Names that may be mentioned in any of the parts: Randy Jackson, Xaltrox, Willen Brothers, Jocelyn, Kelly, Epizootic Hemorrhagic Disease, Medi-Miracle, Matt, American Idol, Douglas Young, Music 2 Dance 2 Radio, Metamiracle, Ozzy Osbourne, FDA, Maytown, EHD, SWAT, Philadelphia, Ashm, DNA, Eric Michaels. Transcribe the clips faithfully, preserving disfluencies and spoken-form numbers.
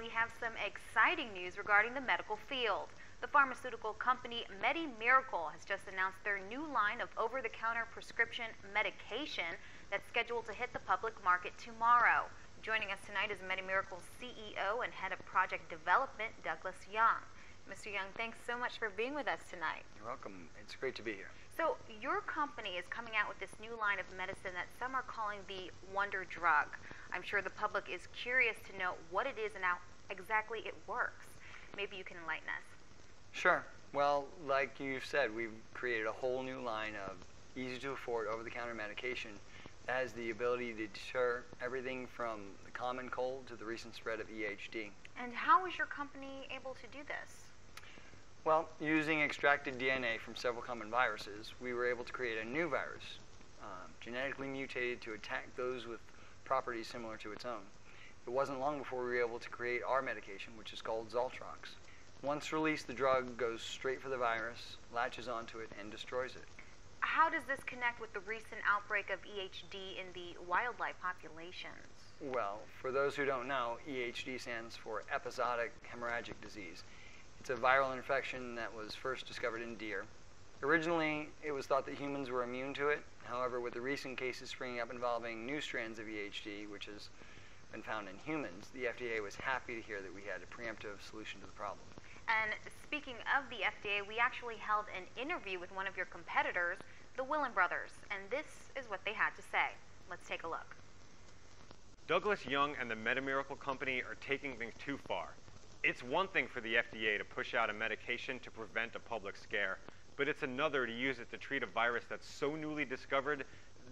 we have some exciting news regarding the medical field. The pharmaceutical company Medi-Miracle has just announced their new line of over-the-counter prescription medication that's scheduled to hit the public market tomorrow. Joining us tonight is Medi-Miracle's C E O and Head of Project Development, Douglas Young. Mister Young, thanks so much for being with us tonight. You're welcome. It's great to be here. So your company is coming out with this new line of medicine that some are calling the wonder drug. I'm sure the public is curious to know what it is and how exactly it works. Maybe you can enlighten us. Sure. Well, like you said, we've created a whole new line of easy-to-afford, over-the-counter medication that has the ability to deter everything from the common cold to the recent spread of E H D. And how is your company able to do this? Well, using extracted D N A from several common viruses, we were able to create a new virus, uh, genetically mutated to attack those with properties similar to its own. It wasn't long before we were able to create our medication, which is called Xaltrox. Once released, the drug goes straight for the virus, latches onto it, and destroys it. How does this connect with the recent outbreak of E H D in the wildlife populations? Well, for those who don't know, E H D stands for Epizootic Hemorrhagic Disease. It's a viral infection that was first discovered in deer. Originally, it was thought that humans were immune to it. However, with the recent cases springing up involving new strands of E H D, which has been found in humans, the F D A was happy to hear that we had a preemptive solution to the problem. And speaking of the F D A, we actually held an interview with one of your competitors, the Willen Brothers, and this is what they had to say. Let's take a look. Douglas Young and the Metamiracle company are taking things too far. It's one thing for the F D A to push out a medication to prevent a public scare, but it's another to use it to treat a virus that's so newly discovered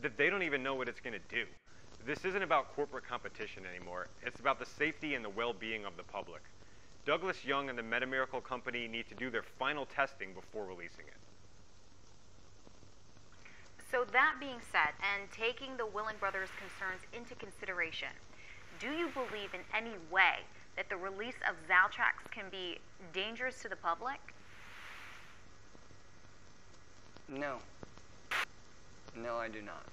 that they don't even know what it's going to do. This isn't about corporate competition anymore. It's about the safety and the well-being of the public. Douglas Young and the Medi-Miracle company need to do their final testing before releasing it. So that being said, and taking the Willen Brothers' concerns into consideration, do you believe in any way that the release of Xaltrox can be dangerous to the public? No. No, I do not.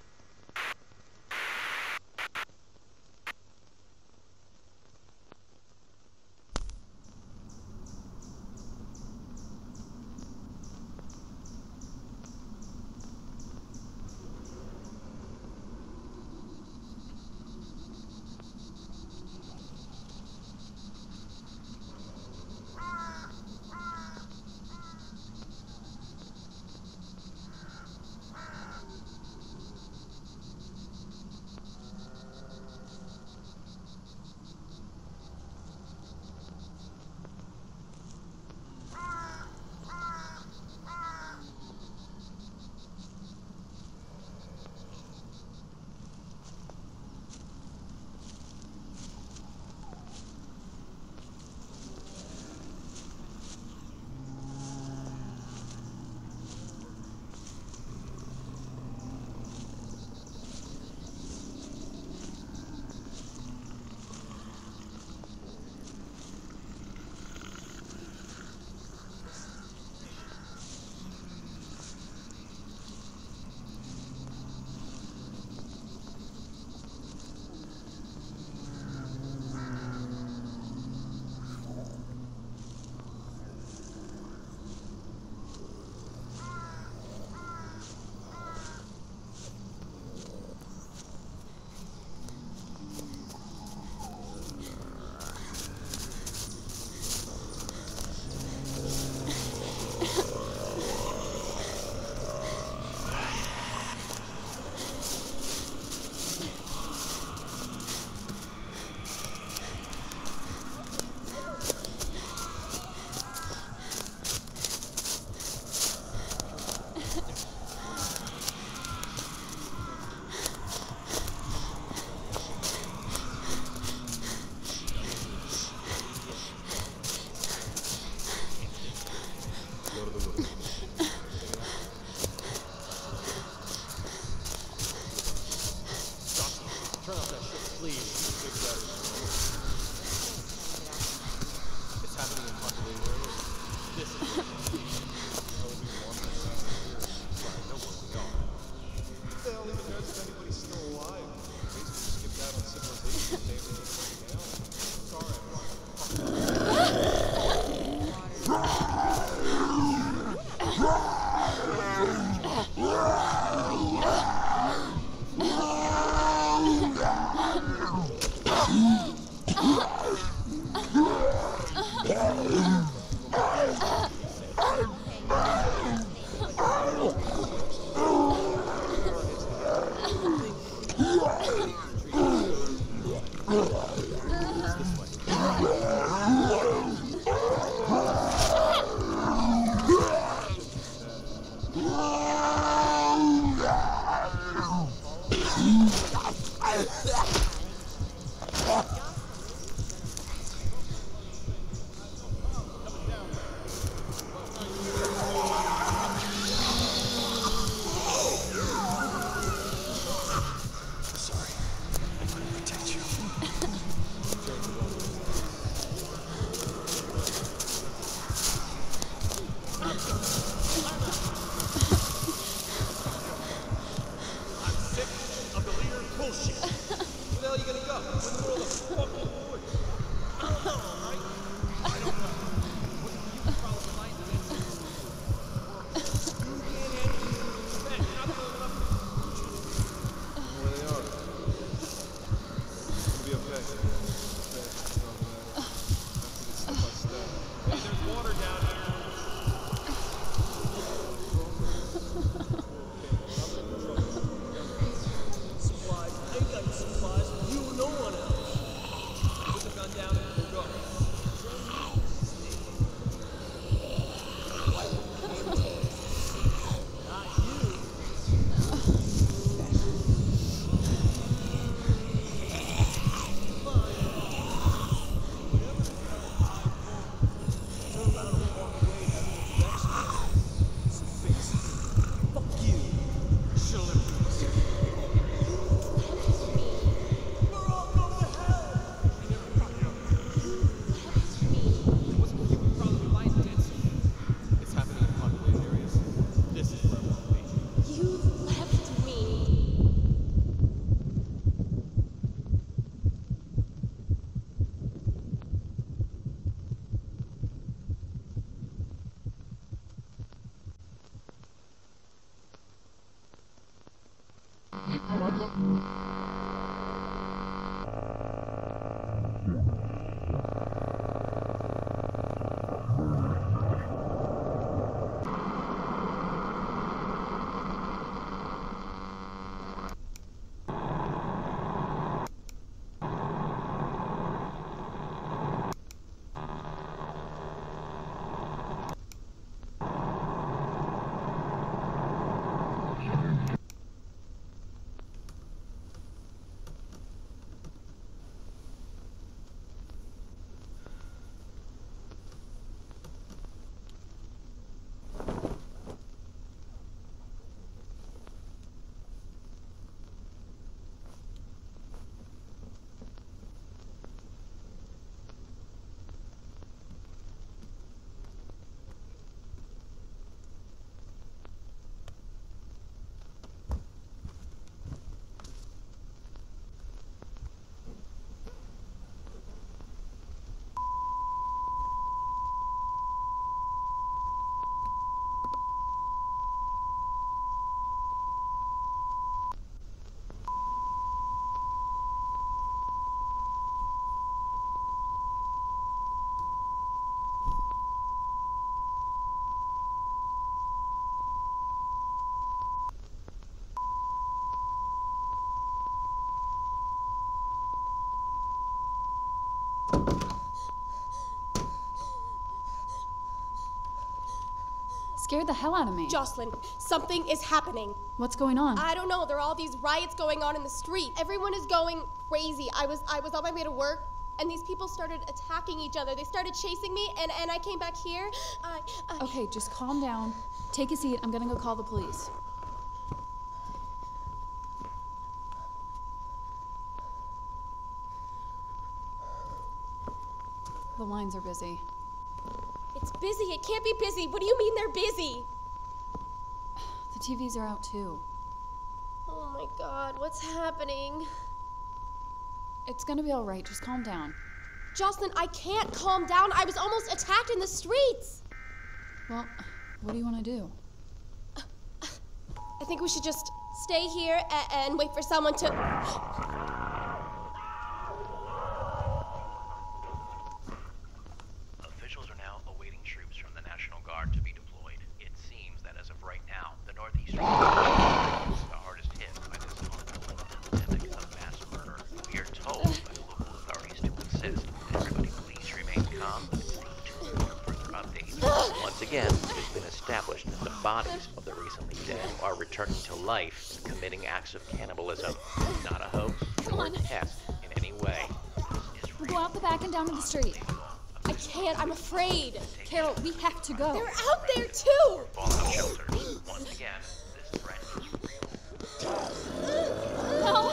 Sorry, Scared the hell out of me. Jocelyn, something is happening. What's going on? I don't know. There are all these riots going on in the street. Everyone is going crazy. I was I was on my way to work, and these people started attacking each other. They started chasing me, and, and I came back here. I, I... Okay, just calm down. Take a seat. I'm gonna go call the police. The lines are busy. It's busy. It can't be busy. What do you mean they're busy? The T Vs are out too. Oh my God, what's happening? It's gonna be all right. Just calm down. Jocelyn, I can't calm down. I was almost attacked in the streets. Well, what do you want to do? I think we should just stay here and, and wait for someone to... Right now, the Northeast region is the hardest hit by this ongoing pandemic. Once again, it has been established that the bodies of the recently dead are returning to life and committing acts of cannibalism. Not a hoax or a test in any way. Go out the back and down to the street. I can't, I'm afraid. Carol, we have to go. They're out there too! Fallout shelters. Once again, this threat is real. No!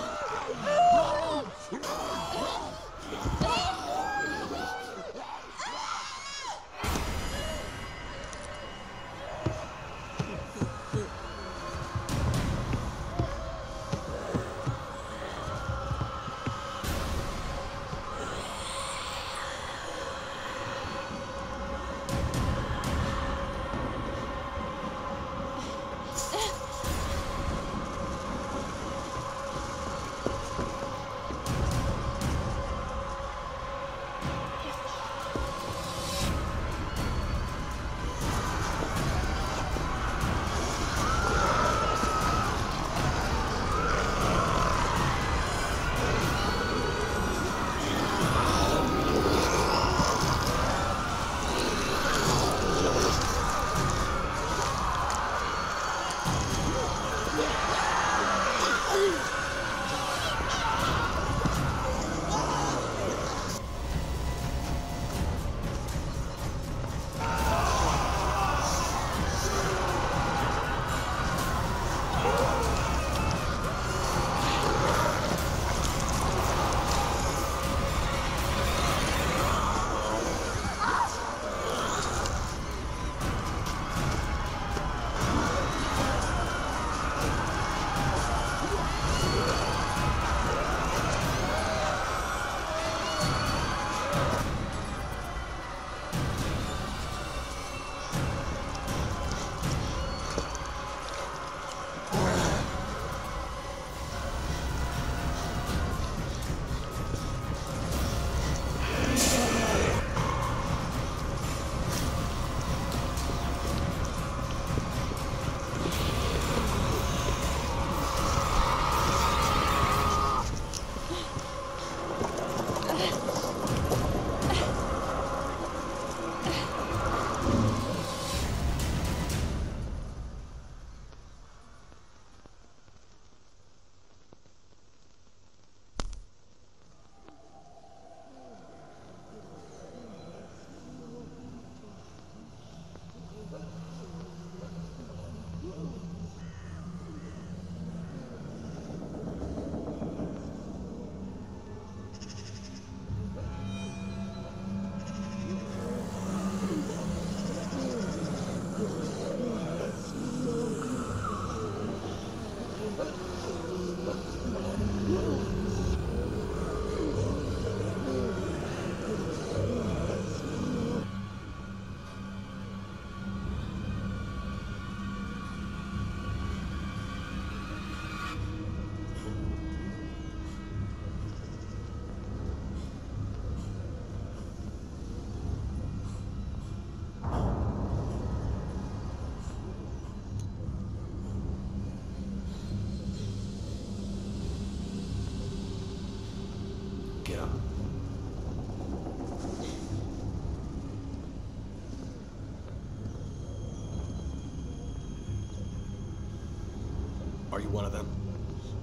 Are you one of them?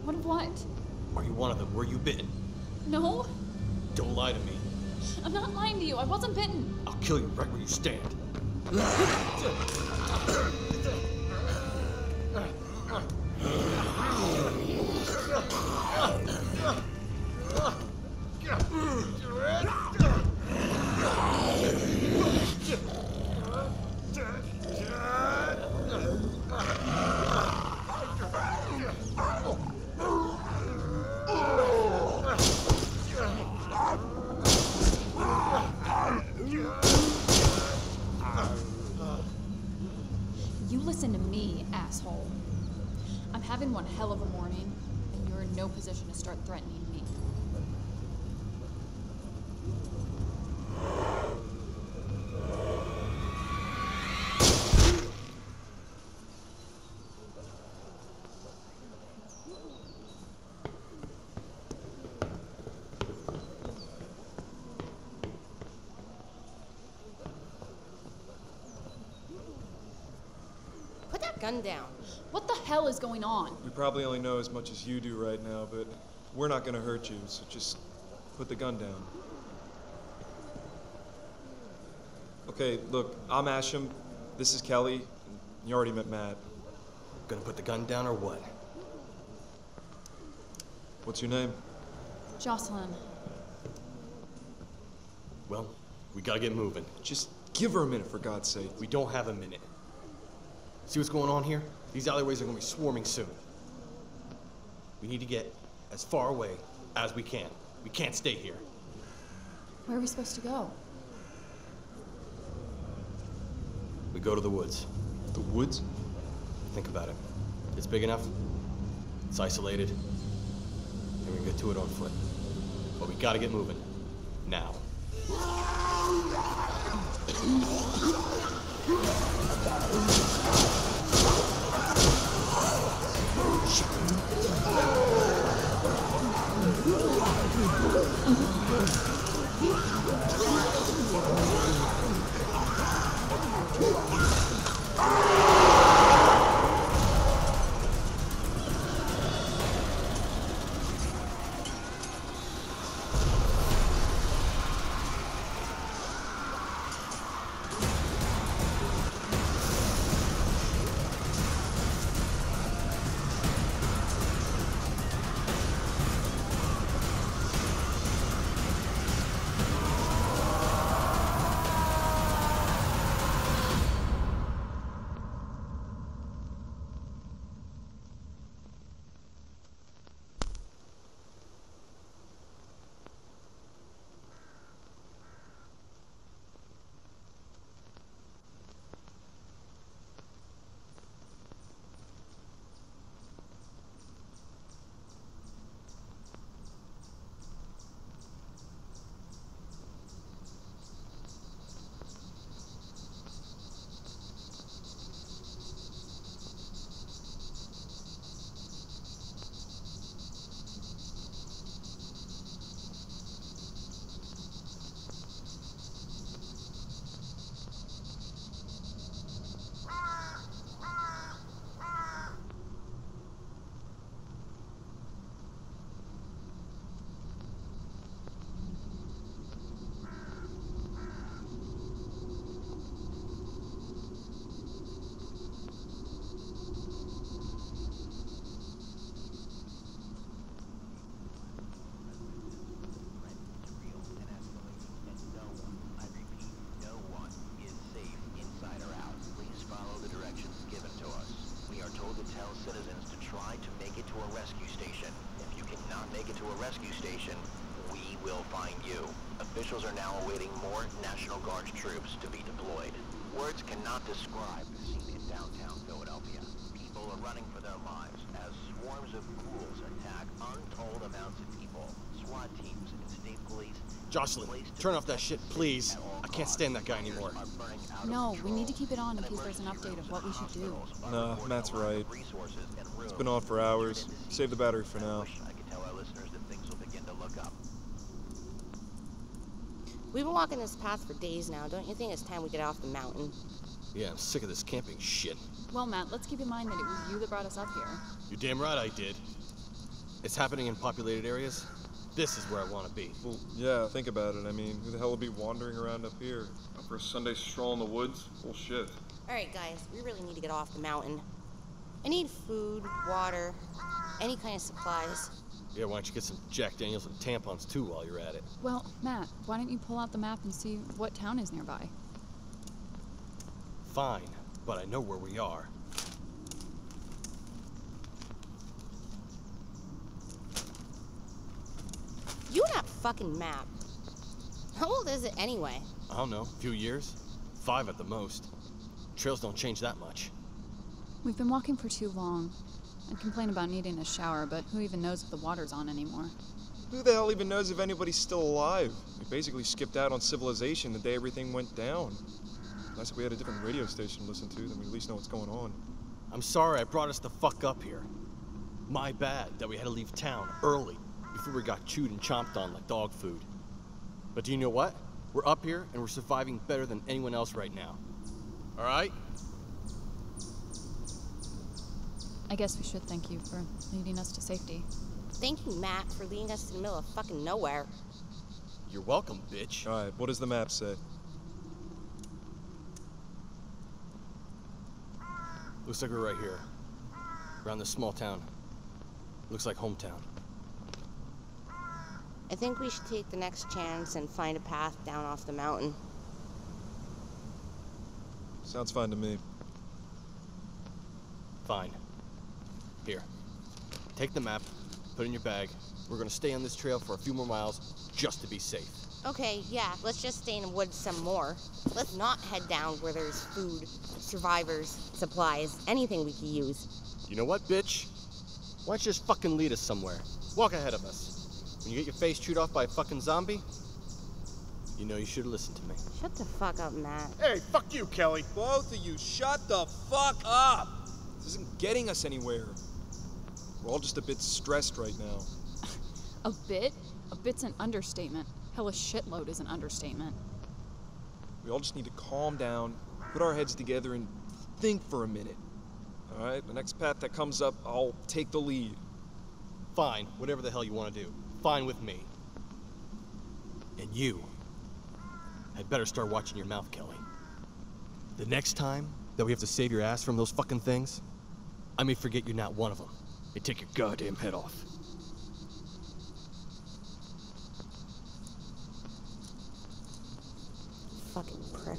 One of what? Are you one of them? Were you bitten? No. Don't lie to me. I'm not lying to you. I wasn't bitten. I'll kill you right where you stand. gunned down. What the hell is going on? We probably only know as much as you do right now, but we're not going to hurt you, so just put the gun down. Okay, look, I'm Ashm, this is Kelly, and you already met Matt. Gonna put the gun down or what? What's your name? Jocelyn. Well, we gotta get moving. Just give her a minute, for God's sake. We don't have a minute. See what's going on here? These alleyways are gonna be swarming soon. We need to get as far away as we can. We can't stay here. Where are we supposed to go? We go to the woods. The woods? Think about it. It's big enough, it's isolated, and we get to it on foot. But we gotta get moving. Now. Officials are now awaiting more National Guard troops to be deployed. Words cannot describe the scene in downtown Philadelphia. People are running for their lives as swarms of ghouls attack untold amounts of people. SWAT teams and state police... Jocelyn, turn off that shit, please. I can't stand that guy anymore. No, we need to keep it on in case there's an update of what we should do. No, Matt's right. It's been off for hours. Save the battery for now. We've been walking this path for days now. Don't you think it's time we get off the mountain? Yeah, I'm sick of this camping shit. Well, Matt, let's keep in mind that it was you that brought us up here. You're damn right I did. It's happening in populated areas. This is where I want to be. Well, yeah, think about it. I mean, who the hell would be wandering around up here? Up for a Sunday stroll in the woods? Bullshit. All right, guys, we really need to get off the mountain. I need food, water, any kind of supplies. Yeah, why don't you get some Jack Daniels and tampons, too, while you're at it? Well, Matt, why don't you pull out the map and see what town is nearby? Fine, but I know where we are. You and that fucking map. How old is it, anyway? I don't know. A few years? Five at the most. Trails don't change that much. We've been walking for too long. I complain about needing a shower, but who even knows if the water's on anymore? Who the hell even knows if anybody's still alive? We basically skipped out on civilization the day everything went down. Unless we had a different radio station to listen to, then we at least know what's going on. I'm sorry I brought us the fuck up here. My bad that we had to leave town early before we got chewed and chomped on like dog food. But do you know what? We're up here and we're surviving better than anyone else right now. All right? I guess we should thank you for leading us to safety. Thank you, Matt, for leading us to the middle of fucking nowhere. You're welcome, bitch. Alright, what does the map say? Looks like we're right here. Around this small town. Looks like hometown. I think we should take the next chance and find a path down off the mountain. Sounds fine to me. Fine. Here. Take the map, put it in your bag. We're gonna stay on this trail for a few more miles just to be safe. Okay, yeah, let's just stay in the woods some more. Let's not head down where there's food, survivors, supplies, anything we can use. You know what, bitch? Why don't you just fucking lead us somewhere? Walk ahead of us. When you get your face chewed off by a fucking zombie, you know you should listen to me. Shut the fuck up, Matt. Hey, fuck you, Kelly. Both of you, shut the fuck up. This isn't getting us anywhere. We're all just a bit stressed right now. A bit? A bit's an understatement. Hell, a shitload is an understatement. We all just need to calm down, put our heads together, and think for a minute. All right, the next path that comes up, I'll take the lead. Fine, whatever the hell you want to do. Fine with me. And you had better start watching your mouth, Kelly. The next time that we have to save your ass from those fucking things, I may forget you're not one of them and take your goddamn head off. Fucking prick.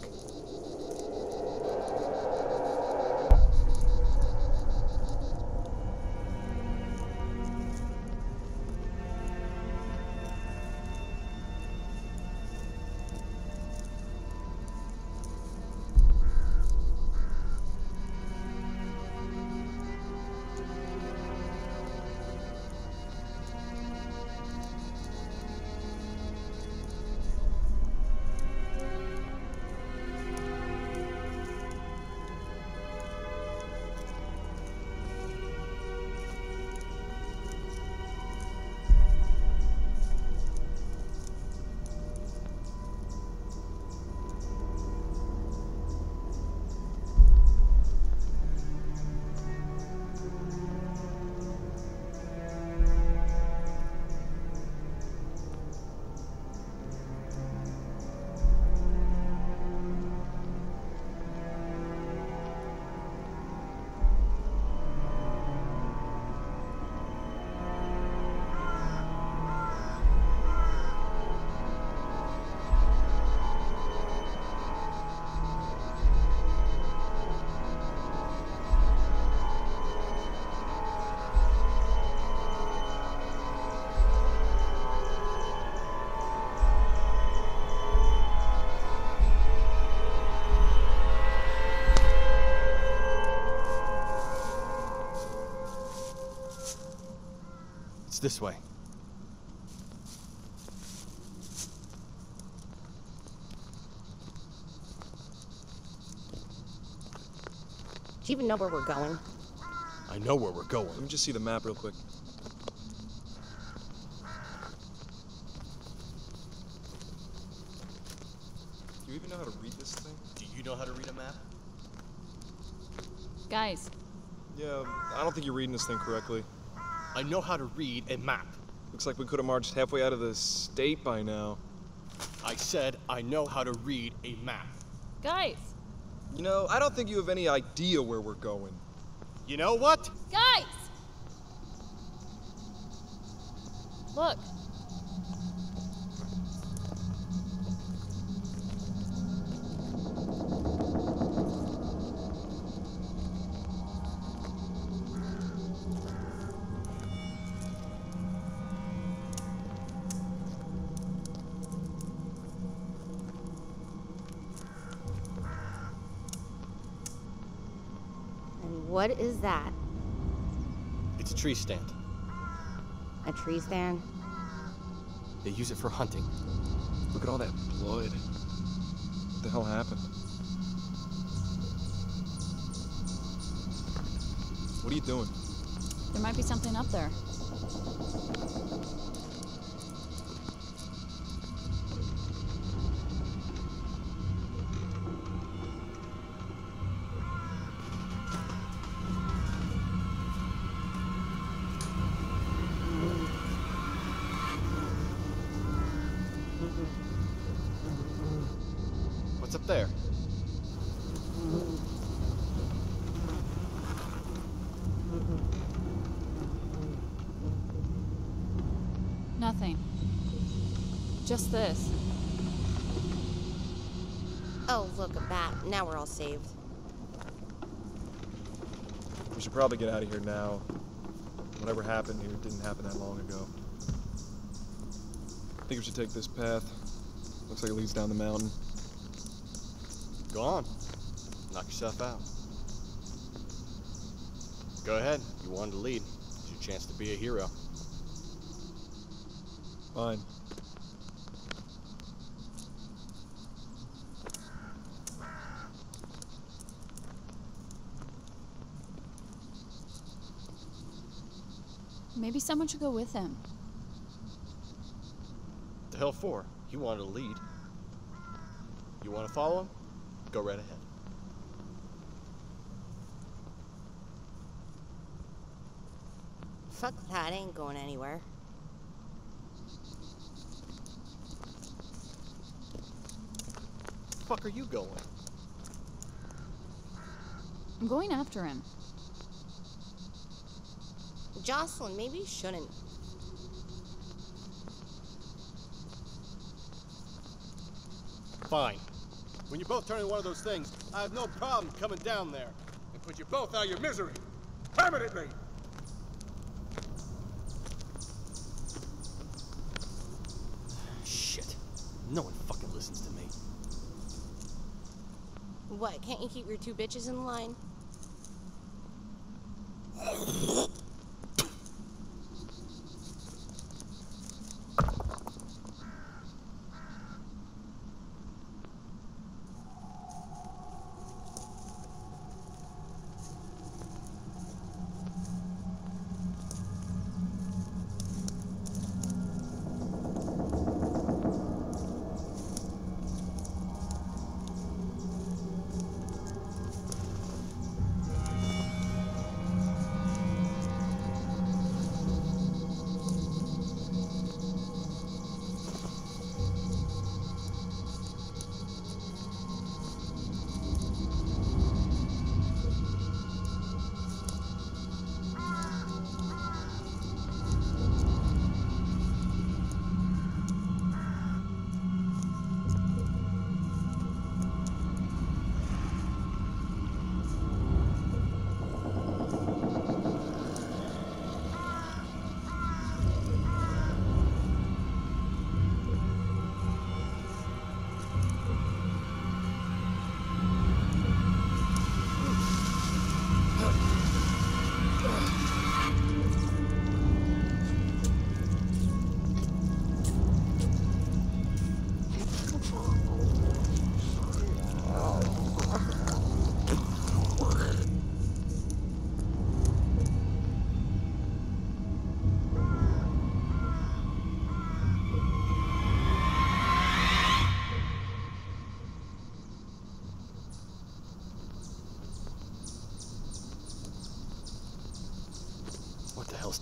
This way. Do you even know where we're going? I know where we're going. Let me just see the map real quick. Do you even know how to read this thing? Do you know how to read a map? Guys. Yeah, I don't think you're reading this thing correctly. I know how to read a map. Looks like we could have marched halfway out of the state by now. I said I know how to read a map. Guys! You know, I don't think you have any idea where we're going. You know what? Guys! Look. What is that? It's a tree stand. A tree stand? They use it for hunting. Look at all that blood. What the hell happened? What are you doing? There might be something up there. What's up there? Nothing. Just this. Oh, look, a bat. Now we're all saved. We should probably get out of here now. Whatever happened here didn't happen that long ago. I think we should take this path. Looks like it leads down the mountain. Go on. Knock yourself out. Go ahead. You wanted to lead. It's your chance to be a hero. Fine. Maybe someone should go with him. The hell for? He wanted to lead. You want to follow him? Go right ahead. Fuck that, I ain't going anywhere. Fuck are you going? I'm going after him. Jocelyn, maybe you shouldn't. Fine. When you both turn into one of those things, I have no problem coming down there and put you both out of your misery. Permanently! Shit. No one fucking listens to me. What, can't you keep your two bitches in line?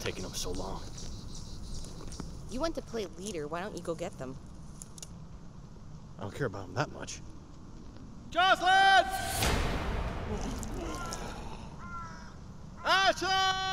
Taking them so long. You want to play leader, why don't you go get them? I don't care about them that much. Jocelyn! Ashm!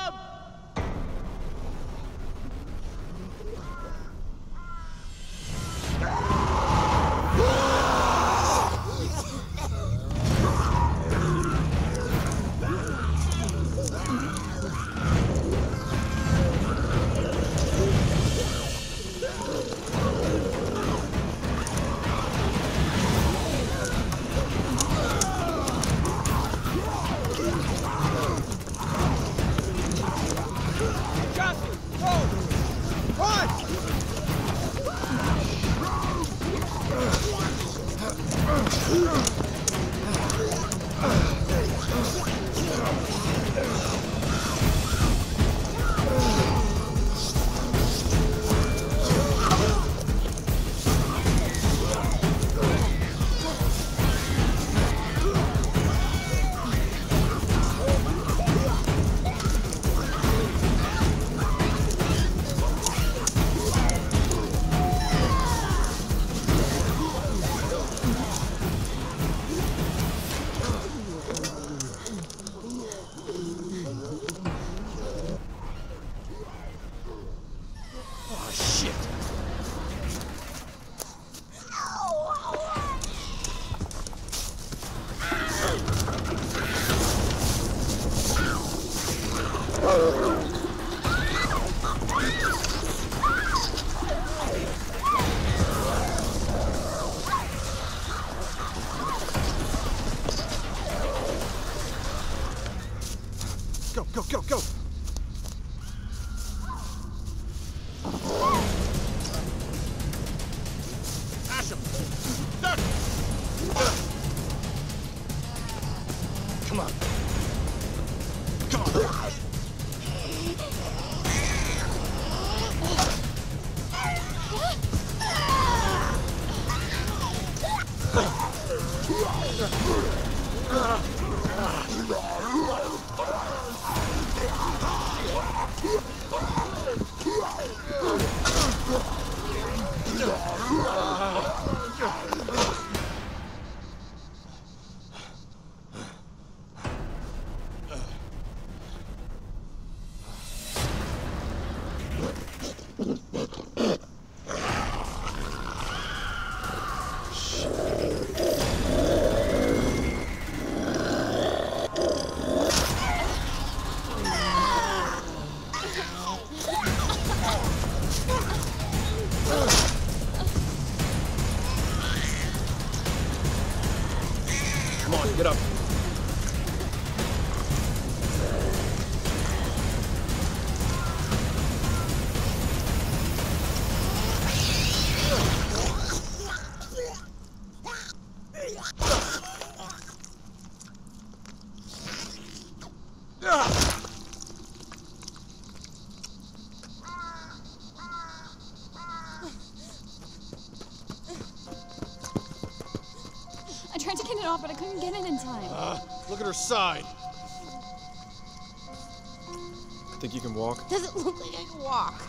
But I couldn't get it in time. Uh, look at her side. I think you can walk? Doesn't look like I can walk.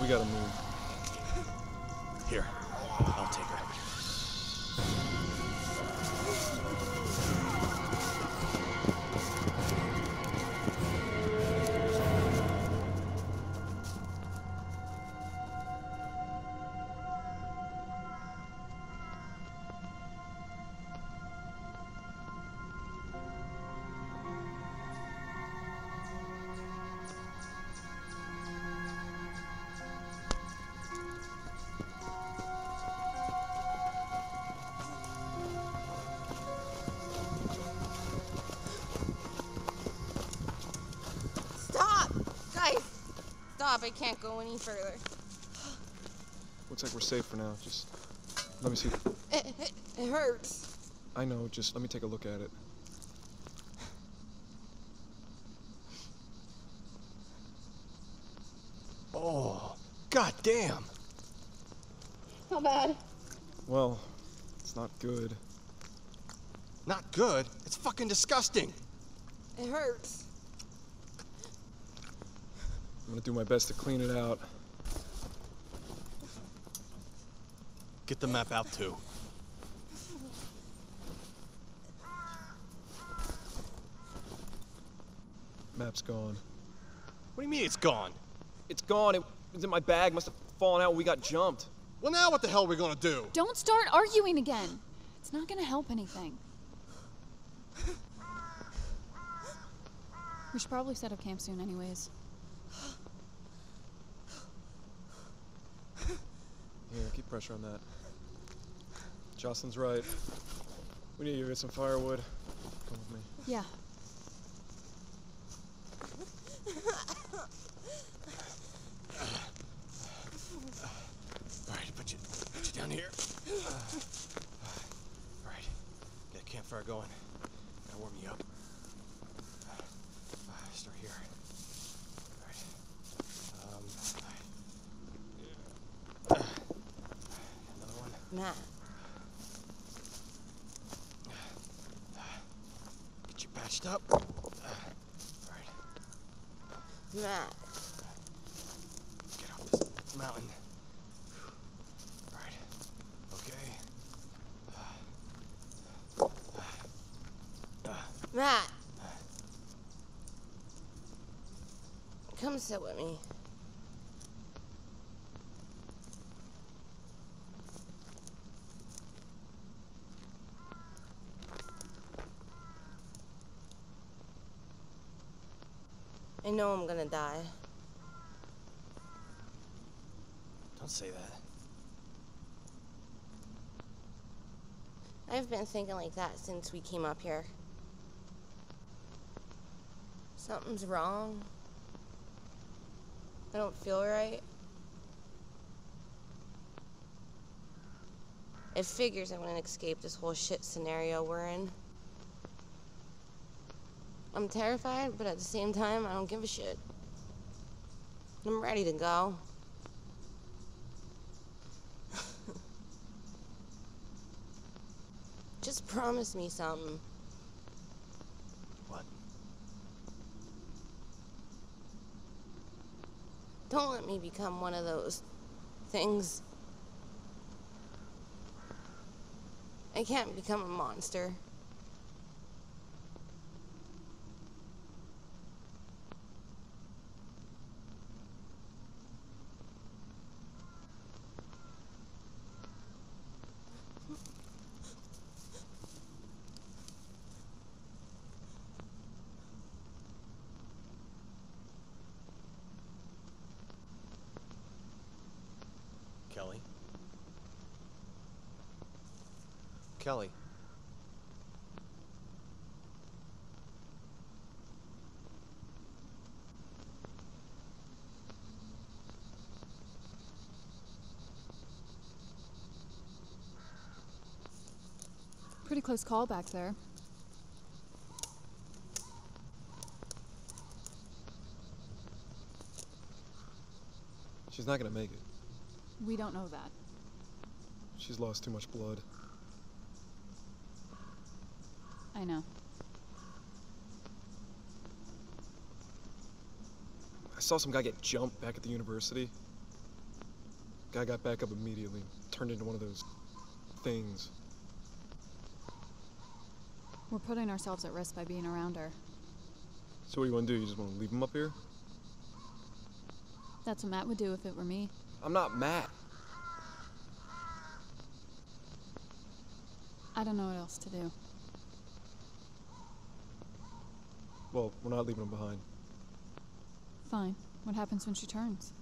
We gotta move. Here, I'll take her. I can't go any further. Looks like we're safe for now. Just let me see. It, it, it hurts. I know. Just let me take a look at it. Oh, goddamn. Not bad. Well, it's not good. Not good? It's fucking disgusting. It hurts. I'm gonna do my best to clean it out. Get the map out too. Map's gone. What do you mean it's gone? It's gone. It was in my bag. Must have fallen out when we got jumped. Well, now what the hell are we gonna do? Don't start arguing again. It's not gonna help anything. We should probably set up camp soon anyways. Here, keep pressure on that. Jocelyn's right. We need to get some firewood. Come with me. Yeah. All right, put you, put you down here. All right, get the campfire going. Gotta warm you up. Start here. Matt. Get you patched up. All right. Matt. Get off this mountain. All right. Okay. Matt. Come sit with me. I know I'm gonna die. Don't say that. I've been thinking like that since we came up here. Something's wrong. I don't feel right. It figures I wouldn't escape this whole shit scenario we're in. I'm terrified, but at the same time, I don't give a shit. I'm ready to go. Just promise me something. What? Don't let me become one of those things. I can't become a monster. Kelly? Kelly. Pretty close call back there. She's not gonna make it. We don't know that. She's lost too much blood. I know. I saw some guy get jumped back at the university. Guy got back up immediately, turned into one of those things. We're putting ourselves at risk by being around her. So what do you want to do? You just want to leave him up here? That's what Matt would do if it were me. I'm not Matt. I don't know what else to do. Well, we're not leaving him behind. Fine. What happens when she turns?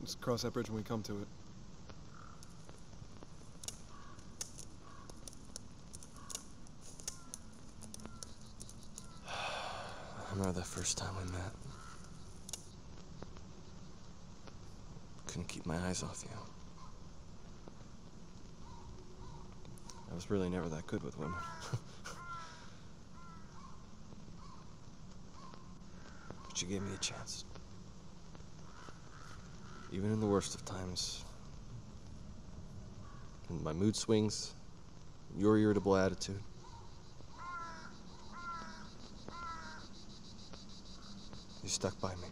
Let's cross that bridge when we come to it. I remember the first time we met. Couldn't keep my eyes off you. I was really never that good with women. But you gave me a chance. Even in the worst of times. And my mood swings, your irritable attitude. You stuck by me.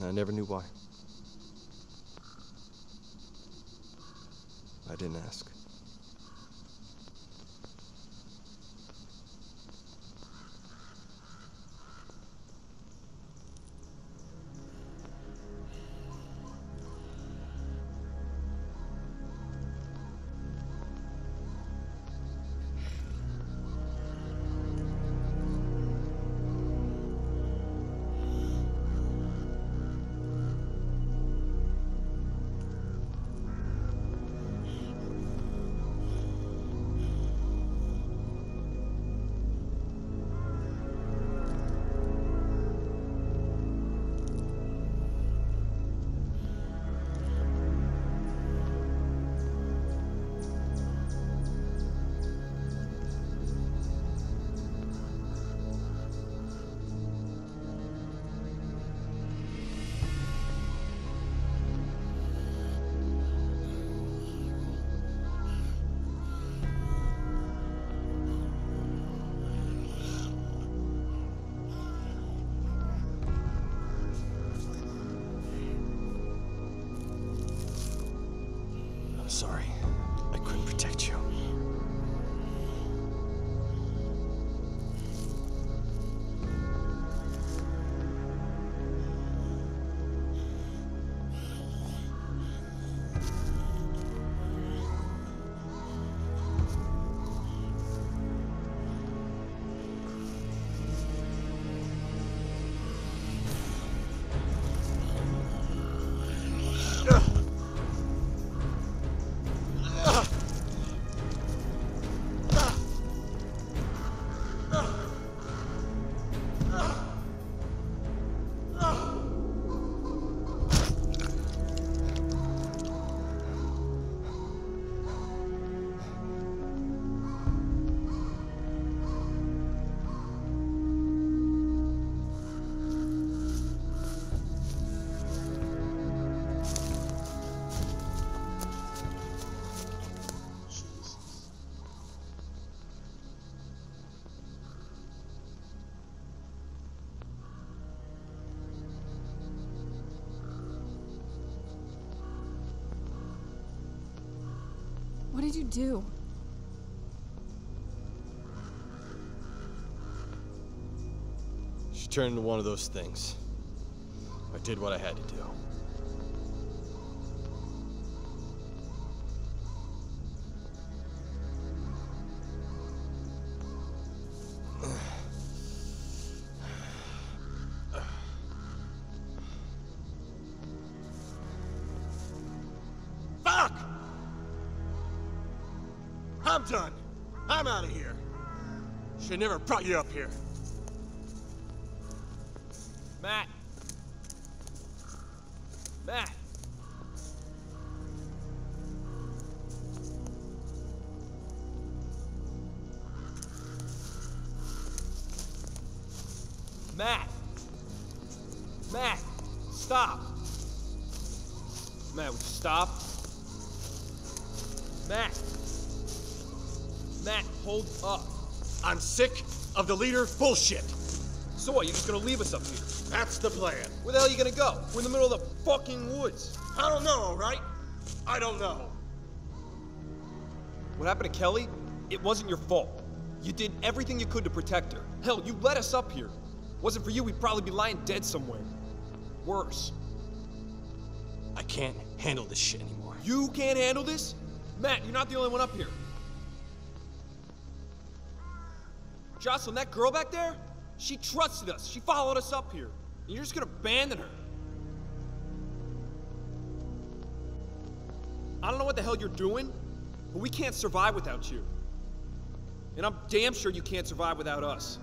And I never knew why. I didn't ask. Sorry, I couldn't protect you. you do? She turned into one of those things. I did what I had to do. They never brought you up here. Matt. Matt. Matt. Matt. Stop. Matt, would you stop? Matt. Matt, hold up. I'm sick of the leader bullshit. So what, you're just gonna leave us up here? That's the plan. Where the hell are you gonna go? We're in the middle of the fucking woods. I don't know, right? I don't know. What happened to Kelly? It wasn't your fault. You did everything you could to protect her. Hell, you let us up here. Wasn't for you, we'd probably be lying dead somewhere. Worse. I can't handle this shit anymore. You can't handle this? Matt, you're not the only one up here. Jocelyn, that girl back there, she trusted us. She followed us up here. And you're just gonna abandon her. I don't know what the hell you're doing, but we can't survive without you. And I'm damn sure you can't survive without us.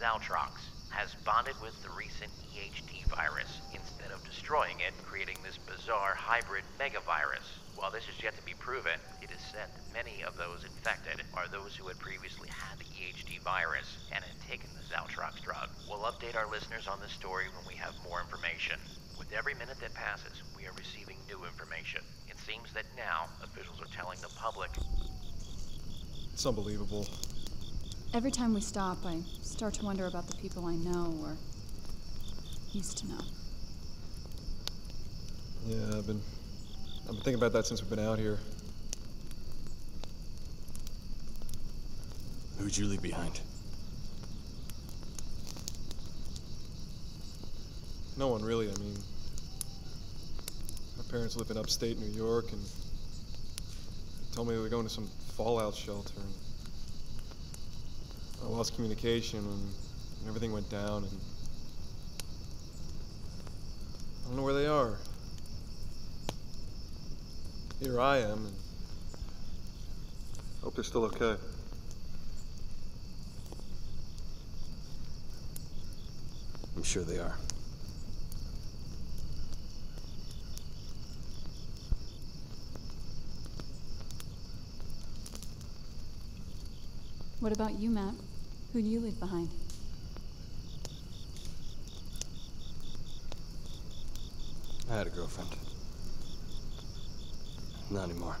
Xaltrox has bonded with the recent E H D virus instead of destroying it, creating this bizarre hybrid megavirus. While this is yet to be proven, it is said that many of those infected are those who had previously had the E H D virus and had taken the Xaltrox drug. We'll update our listeners on this story when we have more information. With every minute that passes, we are receiving new information. It seems that now officials are telling the public. It's unbelievable. Every time we stop, I start to wonder about the people I know, or used to know. Yeah, I've been... I've been thinking about that since we've been out here. Who'd you leave behind? No one, really, I mean... My parents live in upstate New York, and... they told me they were going to some fallout shelter, and... I lost communication and everything went down, and I don't know where they are. Here I am, and I hope they're still okay. I'm sure they are. What about you, Matt? Who'd you leave behind? I had a girlfriend. Not anymore.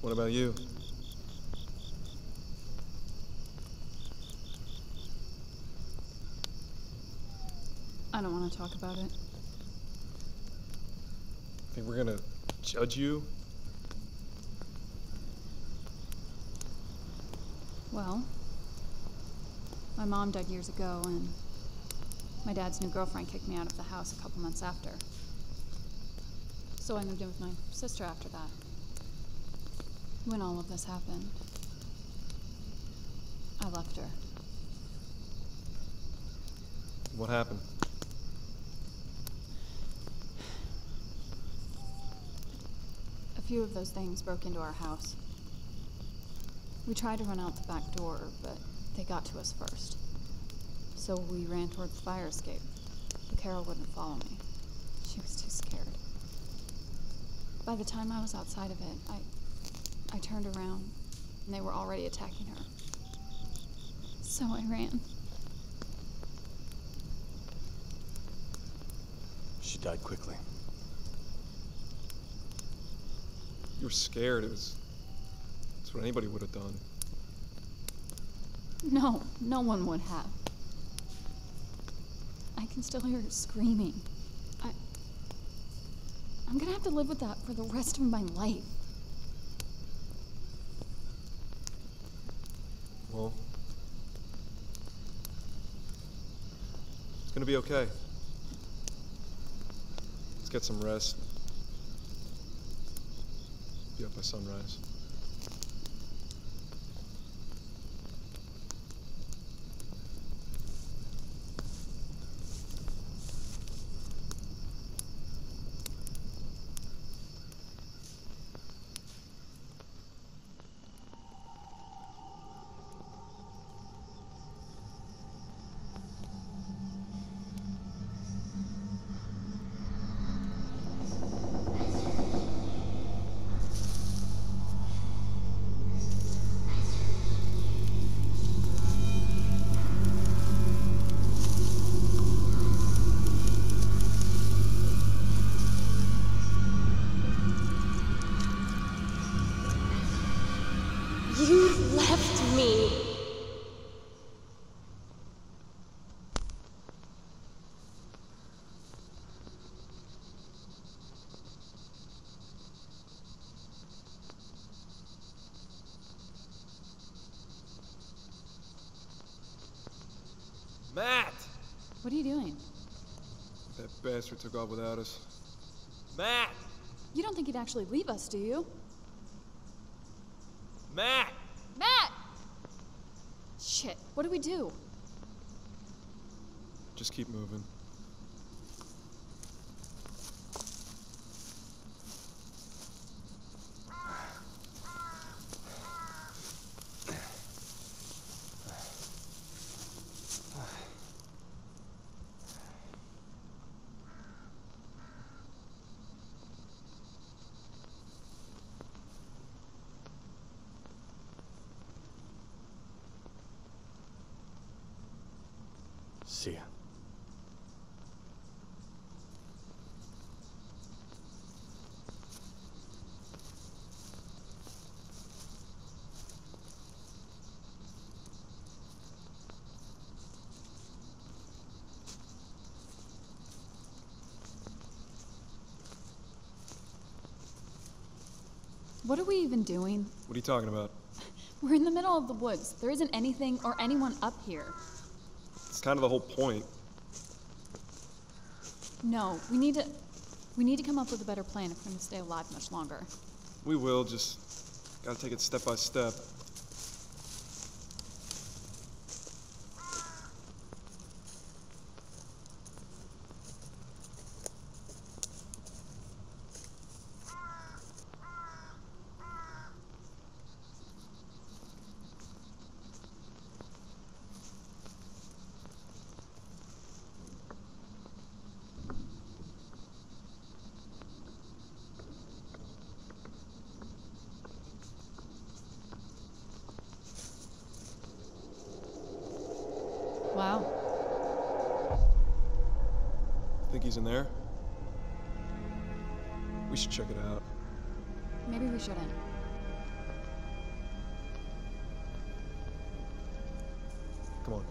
What about you? I don't want to talk about it. Think we're gonna judge you? Well, my mom died years ago, and my dad's new girlfriend kicked me out of the house a couple months after. So I moved in with my sister after that, when all of this happened. I left her. What happened? A few of those things broke into our house. We tried to run out the back door, but they got to us first. So we ran towards the fire escape, but Carol wouldn't follow me. She was too scared. By the time I was outside of it, I, I turned around, and they were already attacking her. So I ran. She died quickly. You were scared. It was... That's what anybody would have done. No, no one would have. I can still hear her screaming. I... I'm gonna have to live with that for the rest of my life. Well... It's gonna be okay. Let's get some rest. Be up by sunrise. Matt! What are you doing? That bastard took off without us. Matt! You don't think he'd actually leave us, do you? Matt! Matt! Shit, what do we do? Just keep moving. See ya. What are we even doing? What are you talking about? We're in the middle of the woods. There isn't anything or anyone up here. Kind of the whole point. No, we need to we need to come up with a better plan if we're going to stay alive much longer. We will, just gotta take it step by step. He's in there. We should check it out. Maybe we shouldn't. Come on.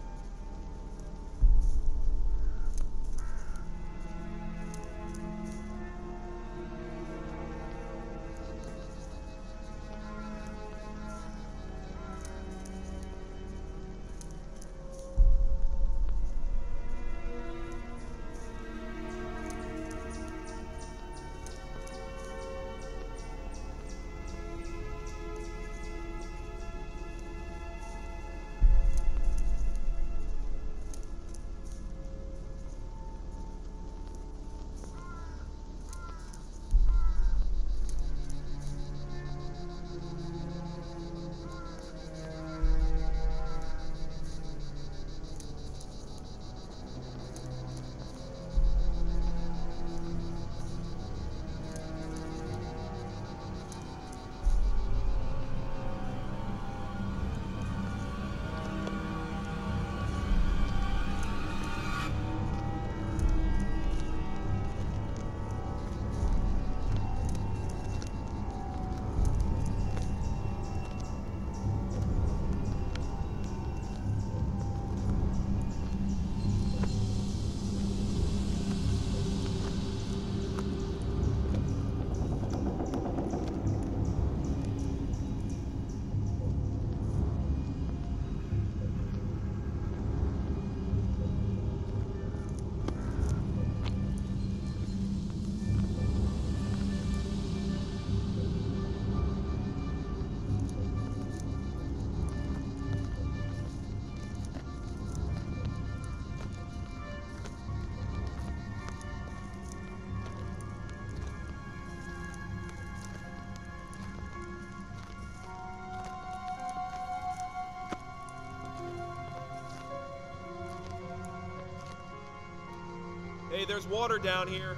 Hey, there's water down here.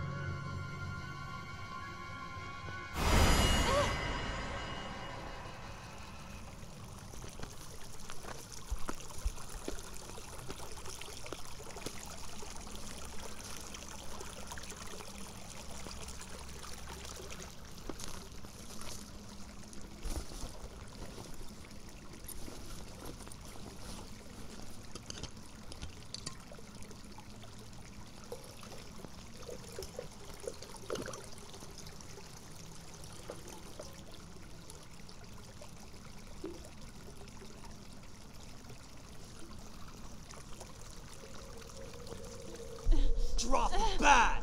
Drop the bat!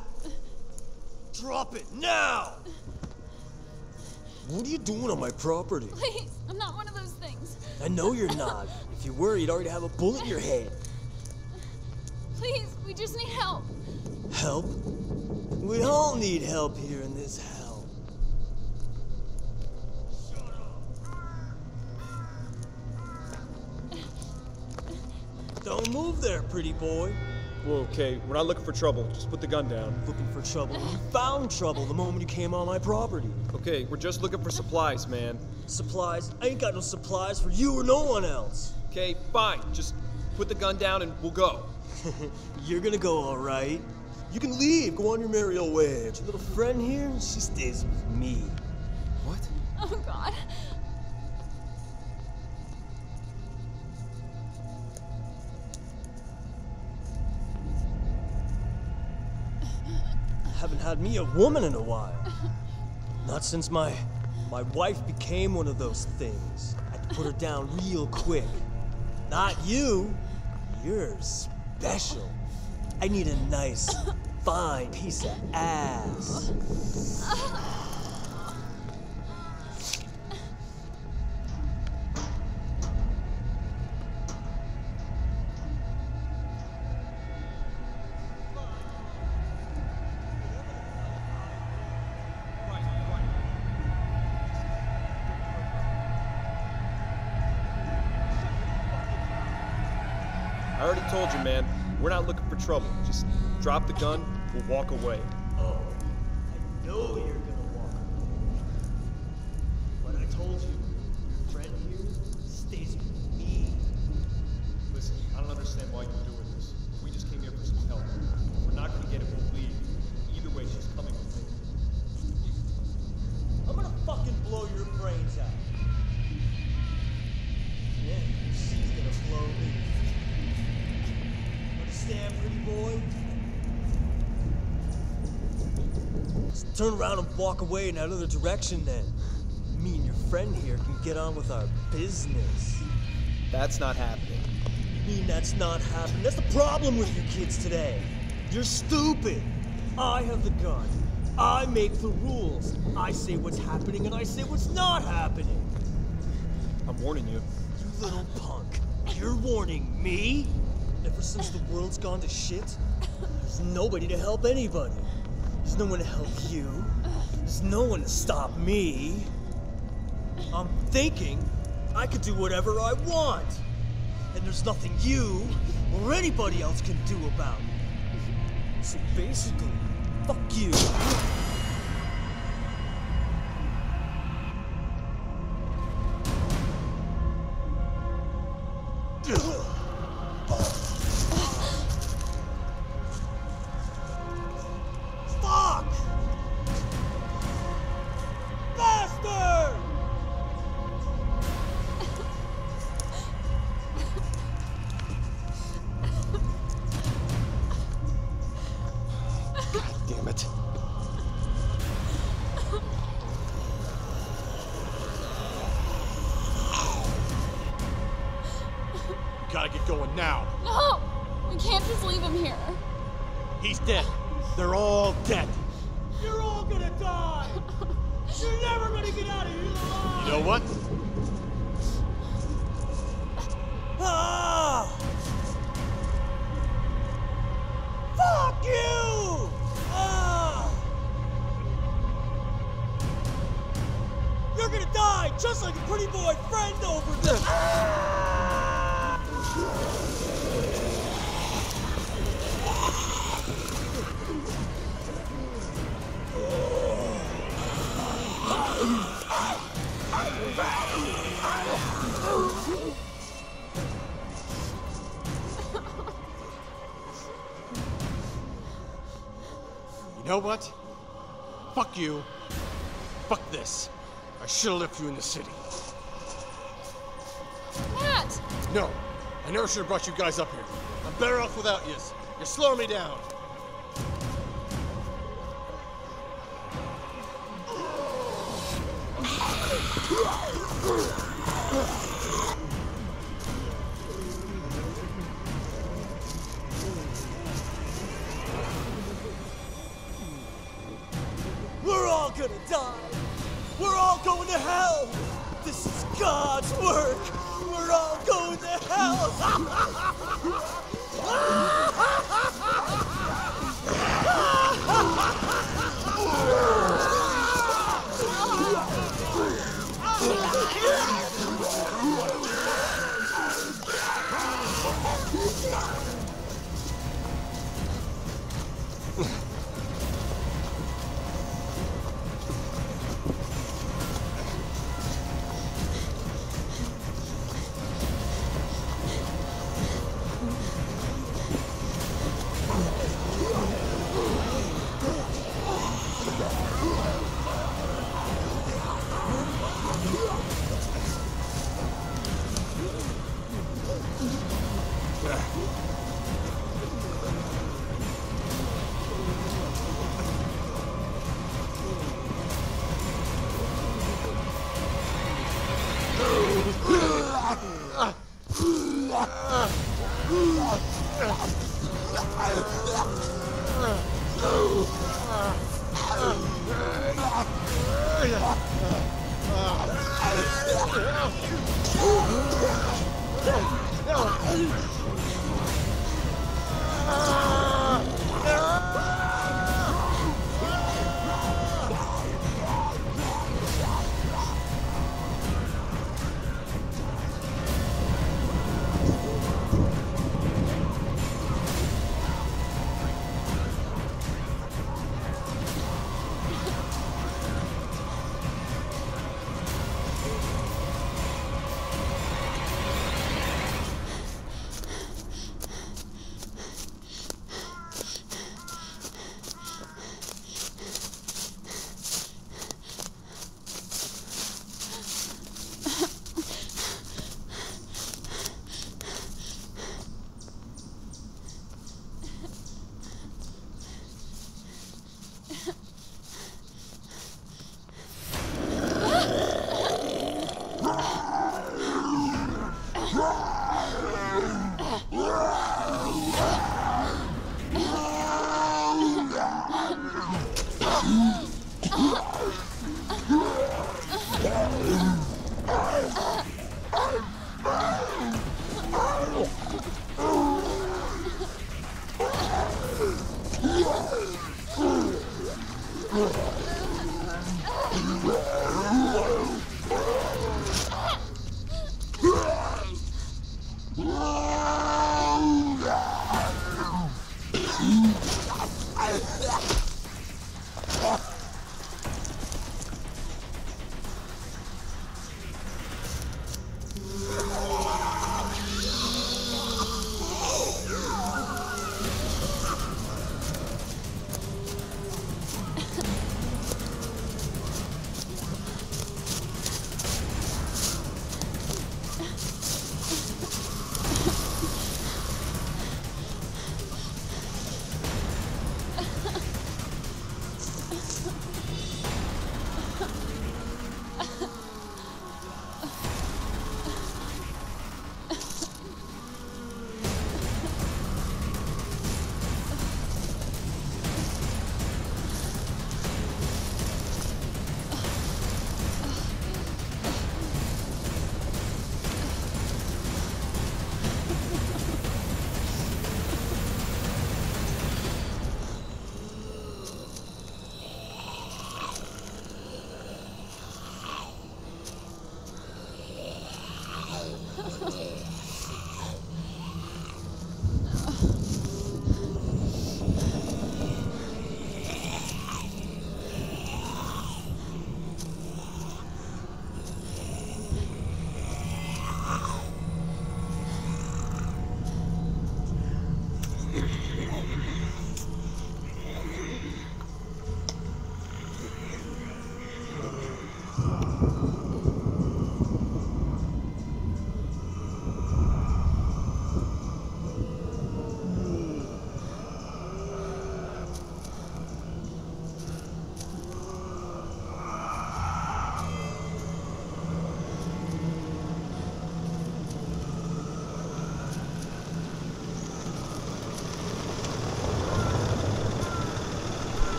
Drop it now! What are you doing on my property? Please, I'm not one of those things. I know you're not. If you were, you'd already have a bullet in your head. Please, we just need help. Help? We all need help here in this hell. Shut up! Don't move there, pretty boy. Well, okay, we're not looking for trouble. Just put the gun down. Looking for trouble? You found trouble the moment you came on my property. Okay, we're just looking for supplies, man. Supplies? I ain't got no supplies for you or no one else. Okay, fine. Just put the gun down and we'll go. You're gonna go, all right. You can leave. Go on your merry old way. Your little friend here, she stays with me. What? Oh, God. Had me a woman in a while. Not since my my wife became one of those things. I had to put her down real quick. Not you. You're special. I need a nice, fine piece of ass. Told you, man. We're not looking for trouble. Just drop the gun, we'll walk away. Oh, I know you're gonna walk away. But I told you, your friend here stays with me. Listen, I don't understand why you're doing this. We just came here for some help. We're not gonna get it, we'll leave. Either way, she's coming with me. I'm gonna fucking blow your brains out. And then she's gonna blow me. Damn pretty boy. Just turn around and walk away in that other direction then. Me and your friend here can get on with our business. That's not happening. You mean that's not happening? That's the problem with you kids today. You're stupid. I have the gun. I make the rules. I say what's happening and I say what's not happening. I'm warning you. You little punk. You're warning me? Ever since the world's gone to shit, there's nobody to help anybody. There's no one to help you. There's no one to stop me. I'm thinking I could do whatever I want. And there's nothing you or anybody else can do about it. So basically, fuck you. Gotta get going now. No! We can't just leave him here. He's dead. They're all dead. You're all gonna die! You're never gonna get out of here alive! You know what? Ah! Fuck you! Ah! You're gonna die just like a pretty boy friend over there! Ah! know what? Fuck you. Fuck this. I should've left you in the city. Matt! No. I never should've brought you guys up here. I'm better off without you. You're slowing me down. We're all gonna die. We're all going to hell. This is God's work. We're all going to hell.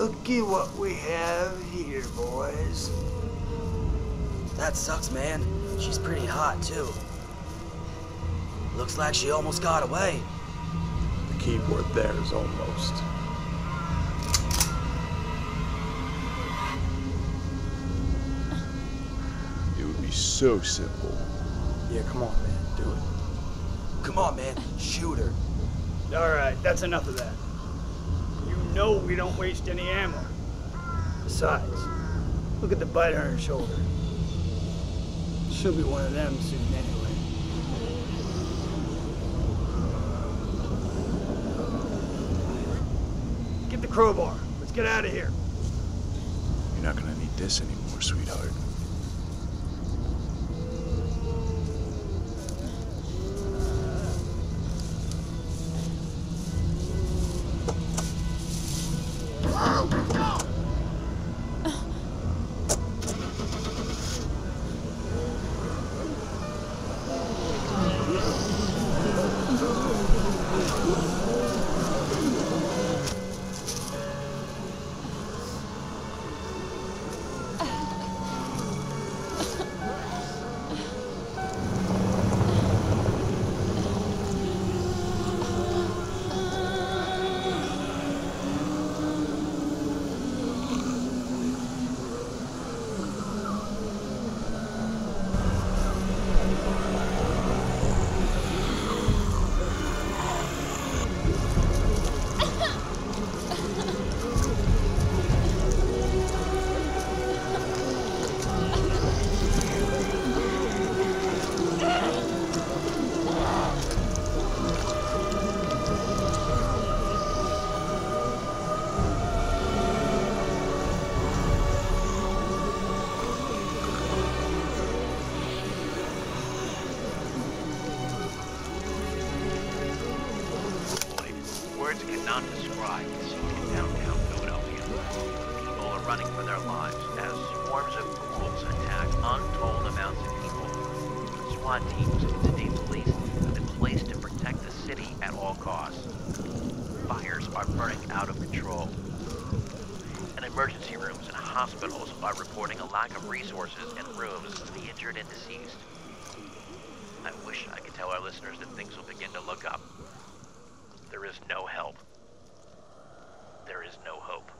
Looky what we have here, boys. That sucks, man. She's pretty hot, too. Looks like she almost got away. The key word there is almost. It would be so simple. Yeah, come on, man. Do it. Come on, man. Shoot her. All right, that's enough of that. You know we don't waste any ammo. Besides, look at the bite on her shoulder. She'll be one of them soon anyway. Get the crowbar. Let's get out of here. You're not gonna need this anymore, sweetheart. There is no help. There is no hope.